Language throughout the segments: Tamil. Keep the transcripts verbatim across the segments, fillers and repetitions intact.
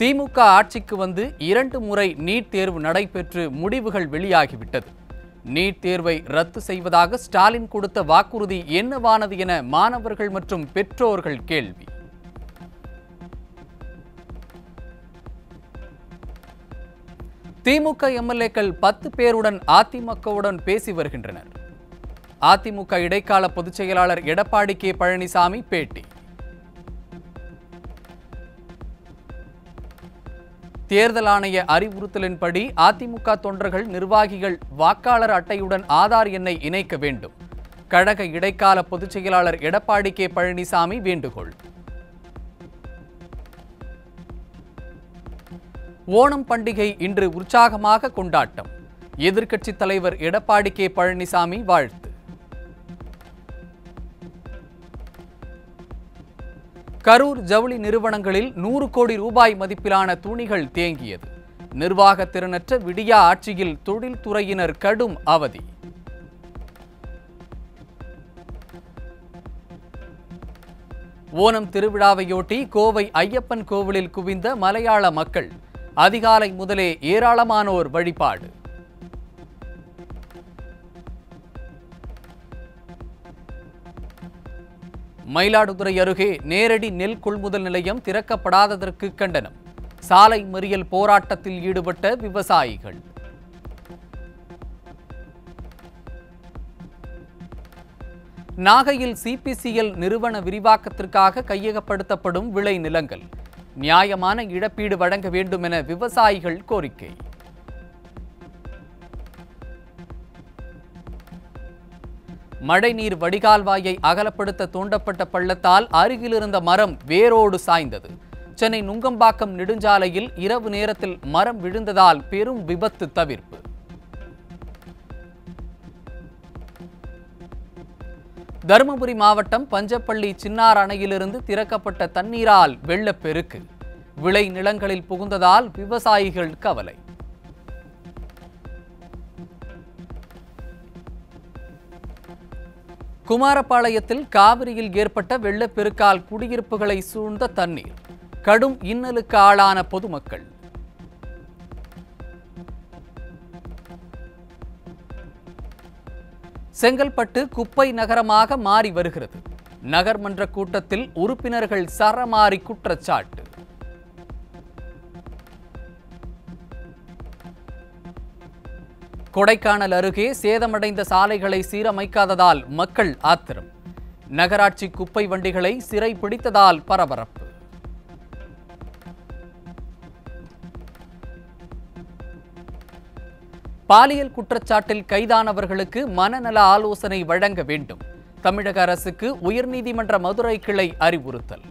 திமுக ஆட்சிக்கு வந்து இரண்டு முறை நீட் தேர்வு நடைபெற்று முடிவுகள் வெளியாகிவிட்டது. நீட் தேர்வை ரத்து செய்வதாக ஸ்டாலின் கொடுத்த வாக்குறுதி என்னவானது என மாணவர்கள் மற்றும் பெற்றோர்கள் கேள்வி. திமுக எம்எல்ஏக்கள் பத்து பேருடன் அதிமுகவுடன் பேசி வருகின்றனர். அதிமுக இடைக்கால பொதுச் செயலாளர் எடப்பாடி கே பழனிசாமி பேட்டி. தேர்தல் ஆணைய அறிவுறுத்தலின்படி அதிமுக தொண்டர்கள் நிர்வாகிகள் வாக்காளர் அட்டையுடன் ஆதார் எண்ணை இணைக்க வேண்டும். கழக இடைக்கால பொதுச் செயலாளர் எடப்பாடி கே பழனிசாமி வேண்டுகோள். ஓணம் பண்டிகை இன்று உற்சாகமாக கொண்டாட்டம். எதிர்க்கட்சித் தலைவர் எடப்பாடி கே பழனிசாமி வாழ்த்து. கரூர் ஜவுளி நிறுவனங்களில் நூறு கோடி ரூபாய் மதிப்பிலான துணிகள் தேங்கியது. நிர்வாக திறனற்ற விடியா ஆட்சியில் தொழில்துறையினர் கடும் அவதி. ஓணம் திருவிழாவையொட்டி கோவை ஐயப்பன் கோவிலில் குவிந்த மலையாள மக்கள். அதிகாலை முதலே ஏராளமானோர் வழிபாடு. மயிலாடுதுறை அருகே நேரடி நெல் கொள்முதல் நிலையம் திறக்கப்படாததற்கு கண்டனம். சாலை மறியல் போராட்டத்தில் ஈடுபட்ட விவசாயிகள். நாகையில் சிபிசிஎல் நிறுவன விரிவாக்கத்திற்காக கையகப்படுத்தப்படும் விளை நிலங்கள் நியாயமான இழப்பீடு வழங்க வேண்டும் என விவசாயிகள் கோரிக்கை. மழைநீர் வடிகால் வாயை அகலப்படுத்த தோண்டப்பட்ட பள்ளத்தால் அருகிலிருந்த மரம் வேரோடு சாய்ந்தது. சென்னை நுங்கம்பாக்கம் நெடுஞ்சாலையில் இரவு நேரத்தில் மரம் விழுந்ததால் பெரும் விபத்து தவிர்ப்பு. தருமபுரி மாவட்டம் பஞ்சப்பள்ளி சின்னார் அணையிலிருந்து திறக்கப்பட்ட தண்ணீரால் வெள்ளப்பெருக்கு. விளை நிலங்களில் புகுந்ததால் விவசாயிகள் கவலை. குமாரபாளையத்தில் காவிரியில் ஏற்பட்ட வெள்ளப்பெருக்கால் குடியிருப்புகளை சூழ்ந்த தண்ணீர். கடும் இன்னலுக்கு ஆளான பொதுமக்கள். செங்கல்பட்டு குப்பை நகரமாக மாறி வருகிறது. நகர்மன்ற கூட்டத்தில் உறுப்பினர்கள் சரமாரி குற்றச்சாட்டு. கொடைக்கானல் அருகே சேதமடைந்த சாலைகளை சீரமைக்காததால் மக்கள் ஆத்திரம். நகராட்சி குப்பை வண்டிகளை சிறை பிடித்ததால் பரபரப்பு. பாலியல் குற்றச்சாட்டில் கைதானவர்களுக்கு மனநல ஆலோசனை வழங்க வேண்டும். தமிழக அரசுக்கு உயர்நீதிமன்ற மதுரை கிளை அறிவுறுத்தல்.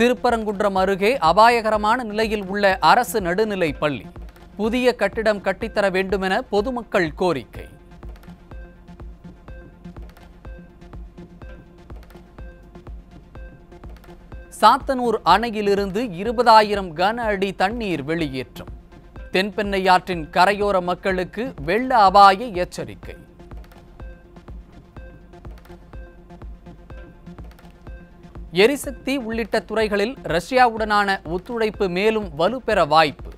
திருப்பரங்குன்றம் அருகே அபாயகரமான நிலையில் உள்ள அரசு நடுநிலை பள்ளி. புதிய கட்டிடம் கட்டித்தர வேண்டுமென பொதுமக்கள் கோரிக்கை. சாத்தனூர் அணையிலிருந்து இருபதாயிரம் கன அடி தண்ணீர் வெளியேற்றம். தென்பெண்ணையாற்றின் கரையோர மக்களுக்கு வெள்ள அபாய எச்சரிக்கை. எரிசக்தி உள்ளிட்ட துறைகளில் ரஷ்யாவுடனான ஒத்துழைப்பு மேலும் வலுப்பெற வாய்ப்பு.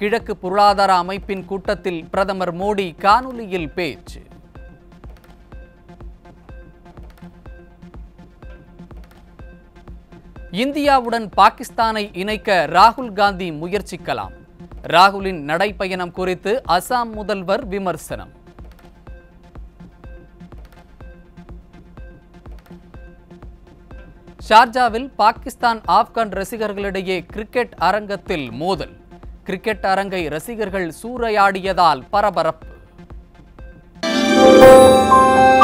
கிழக்கு பொருளாதார அமைப்பின் கூட்டத்தில் பிரதமர் மோடி காணொலியில் பேச்சு. இந்தியாவுடன் பாகிஸ்தானை இணைக்க ராகுல் காந்தி முயற்சிக்கலாம். ராகுலின் நடைப்பயணம் குறித்து அசாம் முதல்வர் விமர்சனம். ஷார்ஜாவில் பாகிஸ்தான் ஆப்கான் ரசிகர்களிடையே கிரிக்கெட் அரங்கத்தில் மோதல். கிரிக்கெட் அரங்கை ரசிகர்கள் சூறையாடியதால் பரபரப்பு.